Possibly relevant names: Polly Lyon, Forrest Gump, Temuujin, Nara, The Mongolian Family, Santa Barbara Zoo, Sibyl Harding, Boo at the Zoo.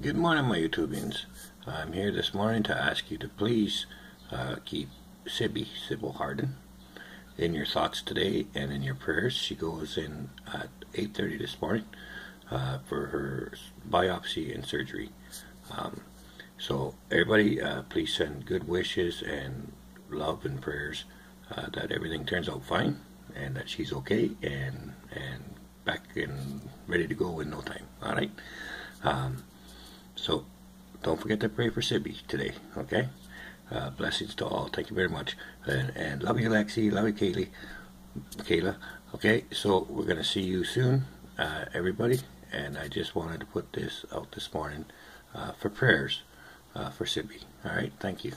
Good morning, my YouTubians. I'm here this morning to ask you to please keep Sibyl Harding in your thoughts today and in your prayers. She goes in at 8:30 this morning for her biopsy and surgery. So everybody, please send good wishes and love and prayers that everything turns out fine and that she's okay and back and ready to go in no time. All right. So don't forget to pray for Sibby today, okay? Blessings to all. Thank you very much. And love you, Lexi. Love you, Kayla. Okay, so we're going to see you soon, everybody. And I just wanted to put this out this morning for prayers for Sibby. All right, thank you.